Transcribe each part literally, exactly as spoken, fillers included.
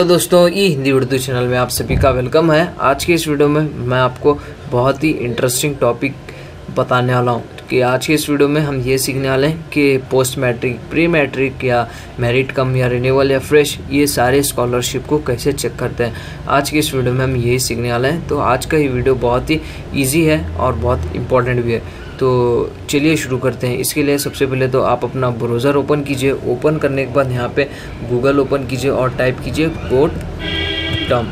तो दोस्तों ये हिंदी उर्दू चैनल में आप सभी का वेलकम है। आज के इस वीडियो में मैं आपको बहुत ही इंटरेस्टिंग टॉपिक बताने वाला हूँ कि आज के इस वीडियो में हम ये सीखने वाले हैं कि पोस्ट मैट्रिक, प्री मैट्रिक या मेरिट कम या रिन्यूअल या फ्रेश, ये सारे स्कॉलरशिप को कैसे चेक करते हैं। आज के इस वीडियो में हम यही सीखने वाले हैं। तो आज का ये वीडियो बहुत ही ईजी है और बहुत इंपॉर्टेंट भी है। तो चलिए शुरू करते हैं। इसके लिए सबसे पहले तो आप अपना ब्राउज़र ओपन कीजिए। ओपन करने के बाद यहाँ पे गूगल ओपन कीजिए और टाइप कीजिए कोड टर्म।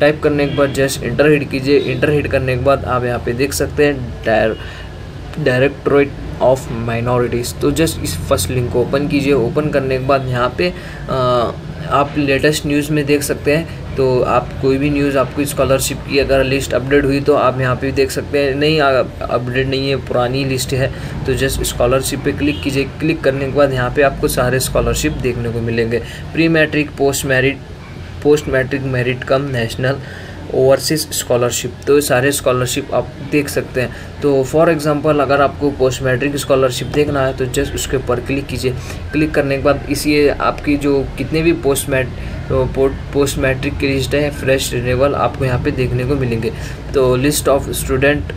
टाइप करने के बाद जस्ट इंटर हिट कीजिए। इंटर हिट करने के बाद आप यहाँ पे देख सकते हैं डायरेक्टोरेट ऑफ माइनॉरिटीज़। तो जस्ट इस फर्स्ट लिंक को ओपन कीजिए। ओपन करने के बाद यहाँ पे आ, आप लेटेस्ट न्यूज़ में देख सकते हैं। तो आप कोई भी न्यूज़, आपको स्कॉलरशिप की अगर लिस्ट अपडेट हुई तो आप यहाँ पे देख सकते हैं। नहीं अपडेट नहीं है, पुरानी लिस्ट है। तो जस्ट स्कॉलरशिप पे क्लिक कीजिए। क्लिक करने के बाद यहाँ पे आपको सारे स्कॉलरशिप देखने को मिलेंगे। Pre matric, post merit, post matric, merit cum, national, overseas scholarship. तो सारे स्कॉलरशिप आप देख सकते हैं। तो फॉर एग्जांपल अगर आपको पोस्ट मैट्रिक स्कॉलरशिप देखना है तो जस्ट उसके ऊपर क्लिक कीजिए। क्लिक करने के बाद इसी आपकी जो कितने भी पोस्ट मैट पोस्ट मैट्रिक की लिस्ट है, फ्रेश, रिन्यूअल, आपको यहाँ पे देखने को मिलेंगे। तो list of student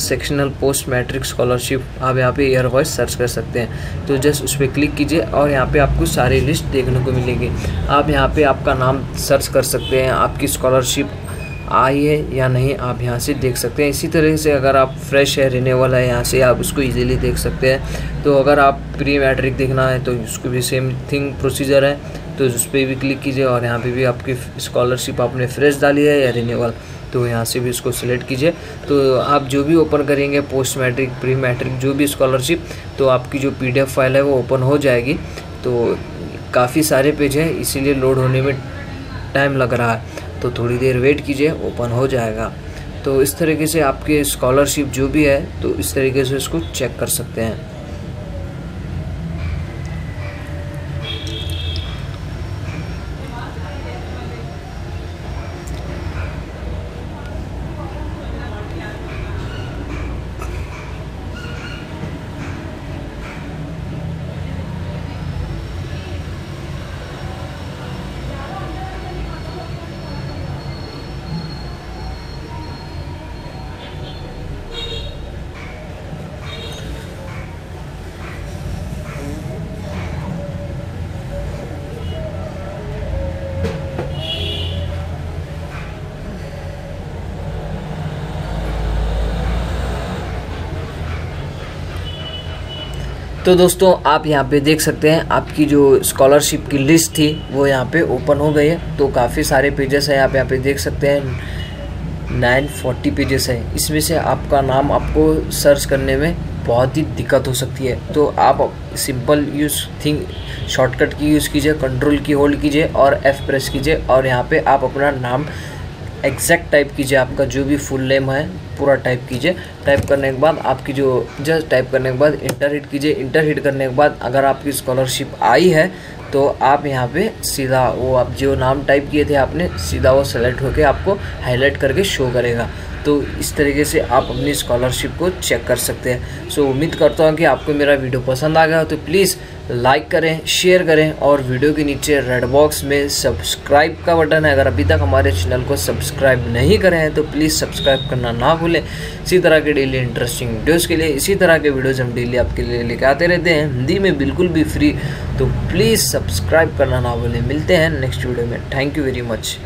sectional post matric scholarship, आप यहाँ पे ईयर वाइज सर्च कर सकते हैं। तो जस्ट उस पर क्लिक कीजिए और यहाँ पे आपको सारी लिस्ट देखने को मिलेगी। आप यहाँ पे आपका नाम सर्च कर सकते हैं, आपकी स्कॉलरशिप आई है या नहीं आप यहाँ से देख सकते हैं। इसी तरह से अगर आप फ्रेश है, रिन्यूअल है, यहाँ से आप उसको इजीली देख सकते हैं। तो अगर आप प्री मैट्रिक देखना है तो उसको भी सेम थिंग प्रोसीजर है। तो उस पर भी क्लिक कीजिए और यहाँ पे भी आपकी स्कॉलरशिप आपने फ्रेश डाली है या रिन्यूअल, तो यहाँ से भी उसको सिलेक्ट कीजिए। तो आप जो भी ओपन करेंगे, पोस्ट मैट्रिक, प्री मैट्रिक, जो भी स्कॉलरशिप, तो आपकी जो पीडीएफ फाइल है वो ओपन हो जाएगी। तो काफ़ी सारे पेज हैं, इसीलिए लोड होने में टाइम लग रहा है। तो थोड़ी देर वेट कीजिए, ओपन हो जाएगा। तो इस तरीके से आपके स्कॉलरशिप जो भी है तो इस तरीके से इसको चेक कर सकते हैं। तो दोस्तों आप यहाँ पे देख सकते हैं आपकी जो स्कॉलरशिप की लिस्ट थी वो यहाँ पे ओपन हो गई है। तो काफ़ी सारे पेजेस हैं, आप यहाँ पे देख सकते हैं नौ सौ चालीस पेजेस हैं। इसमें से आपका नाम आपको सर्च करने में बहुत ही दिक्कत हो सकती है। तो आप simple use thing shortcut key use कीजिए, कंट्रोल की होल्ड कीजिए और एफ़ प्रेस कीजिए और यहाँ पर आप अपना नाम एग्जैक्ट टाइप कीजिए। आपका जो भी फुल नेम है पूरा टाइप कीजिए। टाइप करने के बाद आपकी जो जस्ट टाइप करने के बाद इंटर हिट कीजिए। इंटर हिट करने के बाद अगर आपकी स्कॉलरशिप आई है तो आप यहाँ पे सीधा वो आप जो नाम टाइप किए थे आपने, सीधा वो सेलेक्ट होकर आपको हाईलाइट करके शो करेगा। तो इस तरीके से आप अपनी स्कॉलरशिप को चेक कर सकते हैं। सो उम्मीद करता हूँ कि आपको मेरा वीडियो पसंद आ गया हो। तो प्लीज़ लाइक करें, शेयर करें और वीडियो के नीचे रेड बॉक्स में सब्सक्राइब का बटन है। अगर अभी तक हमारे चैनल को सब्सक्राइब नहीं करें हैं तो प्लीज़ सब्सक्राइब करना ना भूलें। इसी तरह के डेली इंटरेस्टिंग वीडियोज़ के लिए इसी तरह के वीडियोज़ हम डेली आपके लिए लेकर आते रहते हैं, हिंदी में बिल्कुल भी फ्री। तो प्लीज़ सब्सक्राइब करना ना भूलें। मिलते हैं नेक्स्ट वीडियो में। Thank you very much.